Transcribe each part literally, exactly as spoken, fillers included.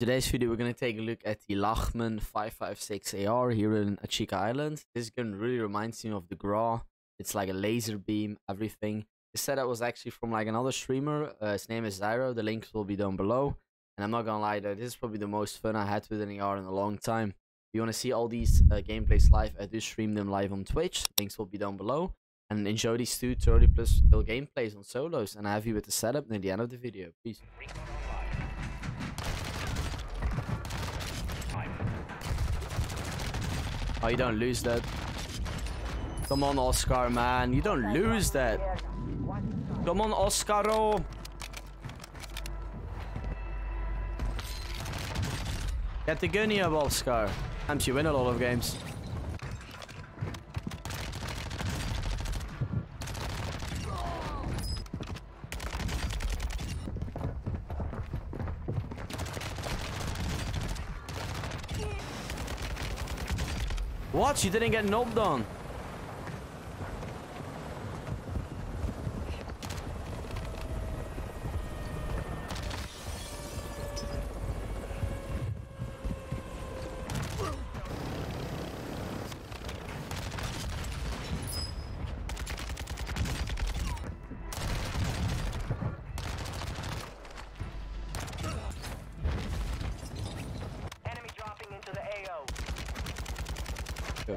Today's video, we're going to take a look at the Lachmann five five six A R here in Ashika Island. This gun really reminds me of the Grau. It's like a laser beam, everything. This setup was actually from like another streamer. Uh, his name is Zyro. The links will be down below. And I'm not going to lie though, this is probably the most fun I had with an A R in a long time. If you want to see all these uh, gameplays live, I do stream them live on Twitch. Links will be down below. And enjoy these two thirty plus kill gameplays on solos. And I have you with the setup near the end of the video. Peace. Oh, you don't lose that. Come on, Oscar, man. You don't lose that. Come on, Oscaro. Get the gunny up, Oscar. And you win a lot of games. What? You didn't get knocked on.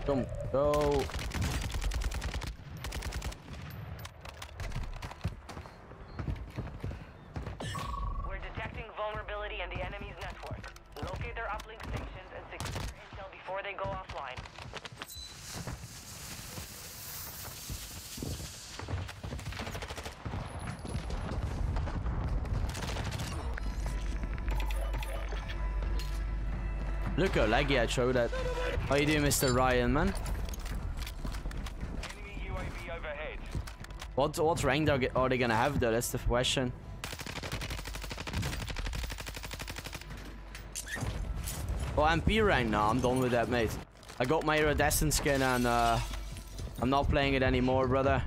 Come, go. We're detecting vulnerability in the enemy's network. Locate their uplink stations and secure intel before they go offline. Look how laggy I showed that. How you doing, Mister Ryan, man? Enemy U A V overhead. What what rank are they gonna have though? That's the question. Oh, I'm P rank now. I'm done with that, mate. I got my iridescent skin and uh, I'm not playing it anymore, brother.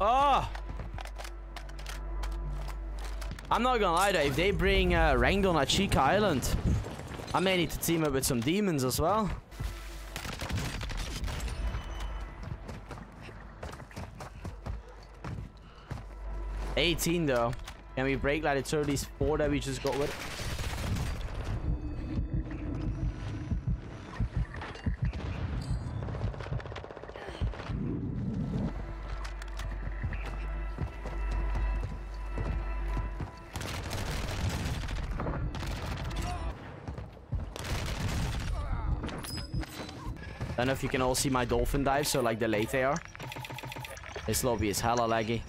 Oh, I'm not gonna lie though, if they bring uh, ranked on Ashika Island, I may need to team up with some demons as well. eighteen though. Can we break like the thirty-four that we just got with? I don't know if you can all see my dolphin dive, so like the late they are. This lobby is hella laggy.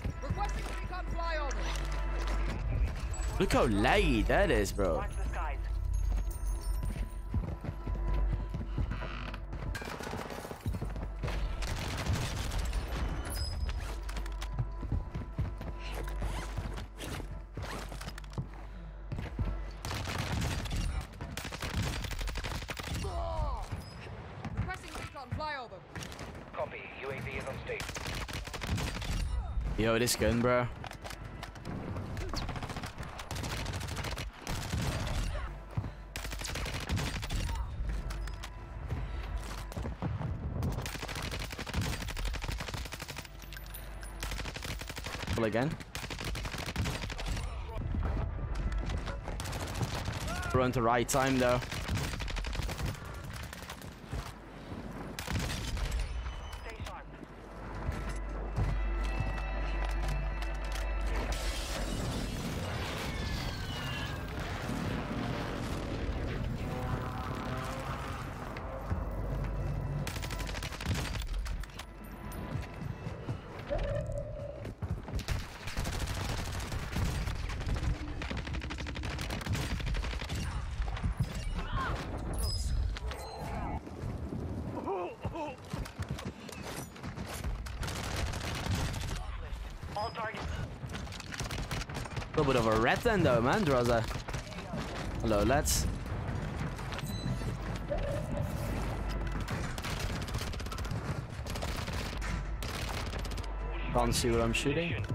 Look how laggy that is, bro. Copy. U A V is on stage. Yo, this gun, bro. Pull again. Run to right time though. All targets. A little bit of a rat then though, man, Draza. Hello, lads. Can't see what I'm shooting.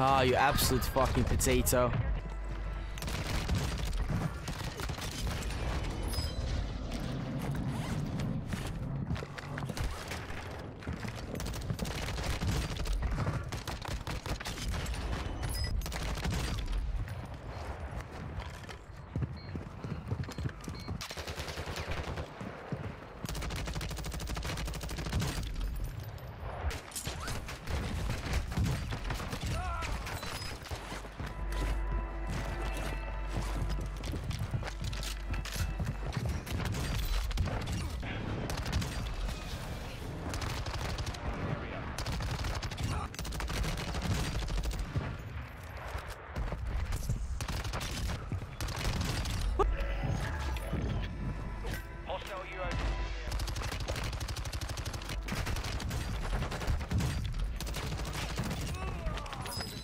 Ah, oh, you absolute fucking potato.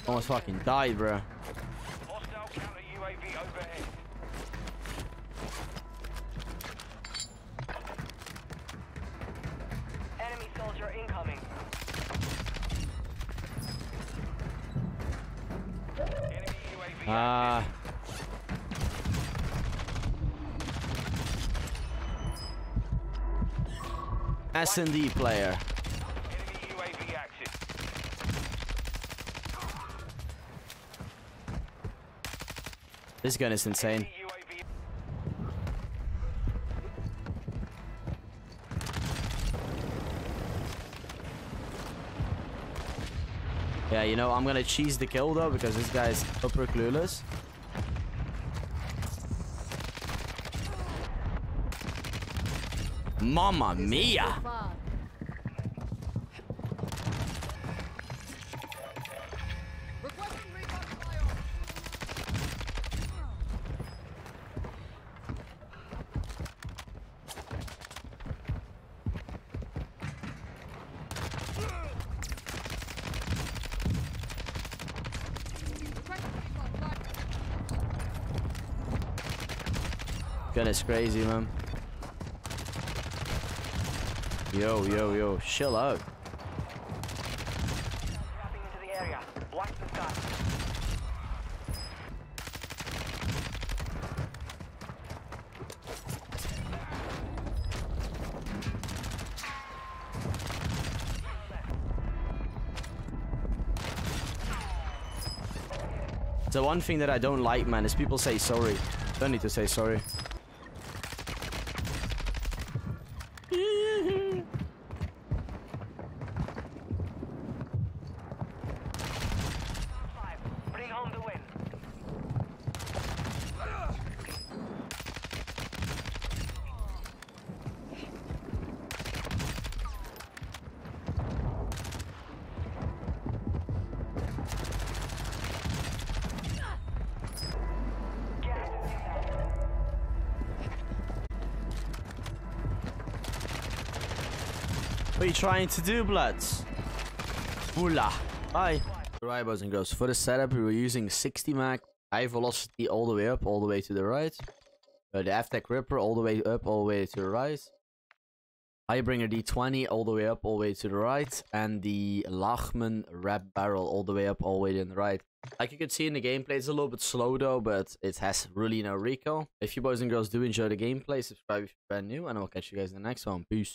Almost fucking died, bro. Hostile counter U A V overhead. Enemy soldier incoming. Enemy U A V. Ah. Uh, S and D player. This gun is insane. Yeah, you know, I'm gonna cheese the kill though, because this guy is super clueless. Mamma mia! That is crazy, man. Yo, yo, yo, chill out. The one thing that I don't like, man, is people say sorry. Don't need to say sorry. What are you trying to do, bloods? Bula. Hi. Right, boys and girls. For the setup, we were using sixty mag, high velocity all the way up, all the way to the right. Uh, the F-Tech Ripper all the way up, all the way to the right. High Bringer D twenty all the way up, all the way to the right. And the Lachmann Rap Barrel all the way up, all the way to the right. Like you could see in the gameplay, it's a little bit slow though, but it has really no recoil. If you boys and girls do enjoy the gameplay, subscribe if you're brand new, and I'll catch you guys in the next one. Peace.